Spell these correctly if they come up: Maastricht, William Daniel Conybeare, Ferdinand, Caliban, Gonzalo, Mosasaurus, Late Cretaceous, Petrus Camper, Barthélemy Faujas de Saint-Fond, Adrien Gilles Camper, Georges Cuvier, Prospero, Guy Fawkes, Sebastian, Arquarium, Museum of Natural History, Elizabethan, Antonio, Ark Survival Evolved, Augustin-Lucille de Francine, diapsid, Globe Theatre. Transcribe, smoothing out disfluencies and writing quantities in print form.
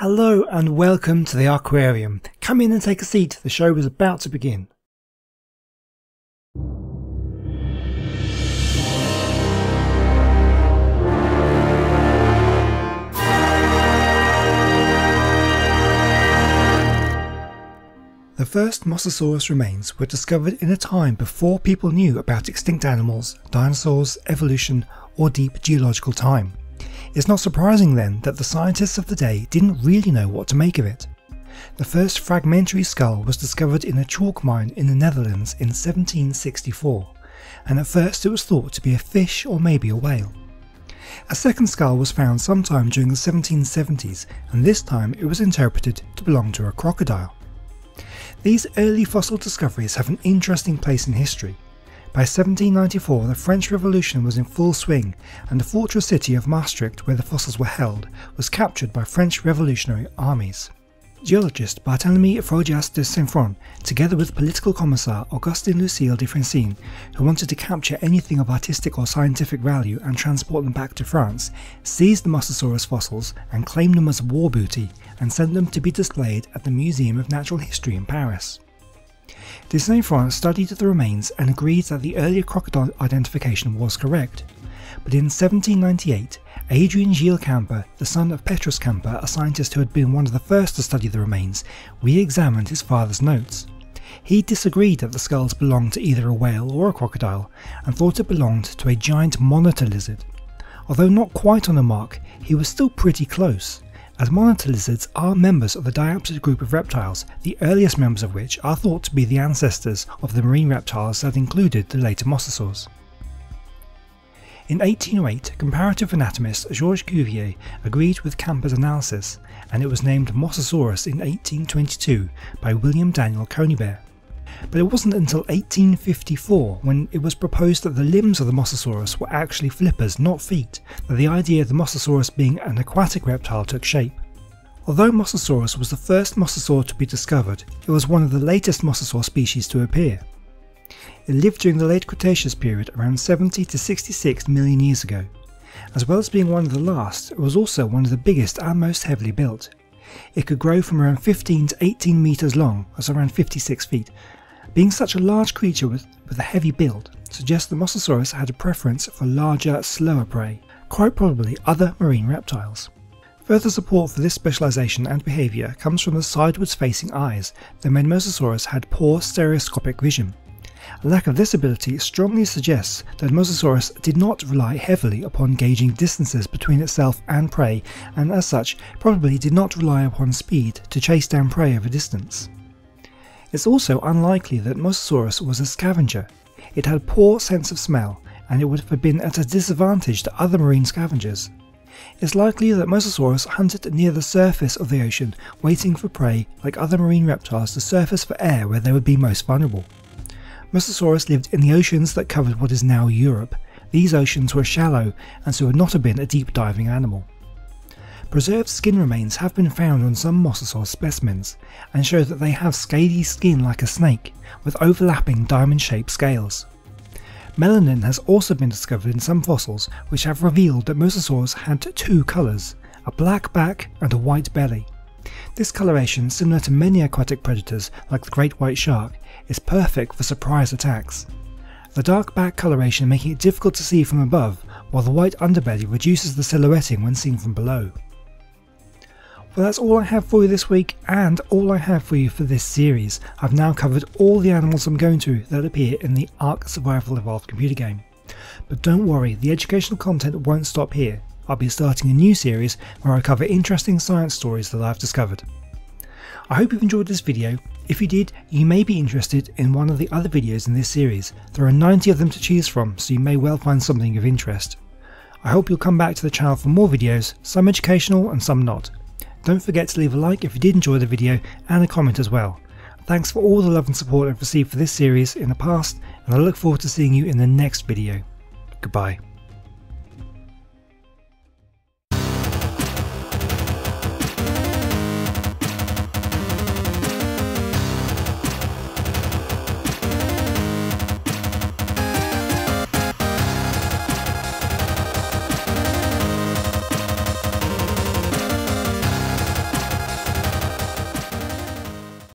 Hello and welcome to the Arquarium. Come in and take a seat, the show is about to begin. The first Mosasaurus remains were discovered in a time before people knew about extinct animals, dinosaurs, evolution, or deep geological time. It's not surprising then that the scientists of the day didn't really know what to make of it. The first fragmentary skull was discovered in a chalk mine in the Netherlands in 1764, and at first it was thought to be a fish or maybe a whale. A second skull was found sometime during the 1770s, and this time it was interpreted to belong to a crocodile. These early fossil discoveries have an interesting place in history. By 1794 the French Revolution was in full swing and the fortress city of Maastricht, where the fossils were held, was captured by French revolutionary armies. Geologist Barthélemy Faujas de Saint-Fond, together with political commissar Augustin-Lucille de Francine, who wanted to capture anything of artistic or scientific value and transport them back to France, seized the Mosasaurus fossils and claimed them as war booty and sent them to be displayed at the Museum of Natural History in Paris. De Saint-Fond studied the remains and agreed that the earlier crocodile identification was correct, but in 1798 Adrien Gilles Camper, the son of Petrus Camper, a scientist who had been one of the first to study the remains, re-examined his father's notes. He disagreed that the skulls belonged to either a whale or a crocodile, and thought it belonged to a giant monitor lizard. Although not quite on the mark, he was still pretty close, as monitor lizards are members of the diapsid group of reptiles, the earliest members of which are thought to be the ancestors of the marine reptiles that included the later mosasaurs. In 1808, comparative anatomist Georges Cuvier agreed with Camper's analysis, and it was named Mosasaurus in 1822 by William Daniel Conybeare. But it wasn't until 1854, when it was proposed that the limbs of the Mosasaurus were actually flippers, not feet, that the idea of the Mosasaurus being an aquatic reptile took shape. Although Mosasaurus was the first mosasaur to be discovered, it was one of the latest mosasaur species to appear. It lived during the Late Cretaceous period around 70 to 66 million years ago. As well as being one of the last, it was also one of the biggest and most heavily built. It could grow from around 15 to 18 metres long, that's around 56 feet. Being such a large creature with a heavy build suggests the Mosasaurus had a preference for larger, slower prey, quite probably other marine reptiles. Further support for this specialisation and behaviour comes from the sidewards facing eyes that made Mosasaurus had poor stereoscopic vision. A lack of this ability strongly suggests that Mosasaurus did not rely heavily upon gauging distances between itself and prey, and as such probably did not rely upon speed to chase down prey over distance. It's also unlikely that Mosasaurus was a scavenger. It had poor sense of smell, and it would have been at a disadvantage to other marine scavengers. It's likely that Mosasaurus hunted near the surface of the ocean, waiting for prey like other marine reptiles to surface for air where they would be most vulnerable. Mosasaurus lived in the oceans that covered what is now Europe. These oceans were shallow and so would not have been a deep diving animal. Preserved skin remains have been found on some mosasaur specimens and show that they have scaly skin like a snake, with overlapping diamond-shaped scales. Melanin has also been discovered in some fossils, which have revealed that mosasaurs had two colours, a black back and a white belly. This coloration, similar to many aquatic predators like the great white shark, is perfect for surprise attacks. The dark back coloration making it difficult to see from above, while the white underbelly reduces the silhouetting when seen from below. Well, that's all I have for you this week, and all I have for you for this series. I've now covered all the animals I'm going to that appear in the Ark Survival Evolved computer game. But don't worry, the educational content won't stop here. I'll be starting a new series where I cover interesting science stories that I've discovered. I hope you've enjoyed this video. If you did, you may be interested in one of the other videos in this series. There are 90 of them to choose from, so you may well find something of interest. I hope you'll come back to the channel for more videos, some educational and some not. Don't forget to leave a like if you did enjoy the video, and a comment as well. Thanks for all the love and support I've received for this series in the past, and I look forward to seeing you in the next video. Goodbye.